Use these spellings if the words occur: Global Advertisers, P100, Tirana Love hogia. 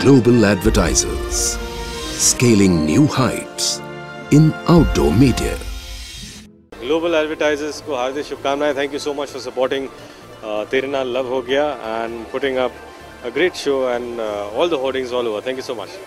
Global Advertisers, scaling new heights in outdoor media. Global Advertisers ko hardik shubhkamnayein. Thank you so much for supporting Tirana Love Hogia and putting up a great show and all the hoardings all over. Thank you so much.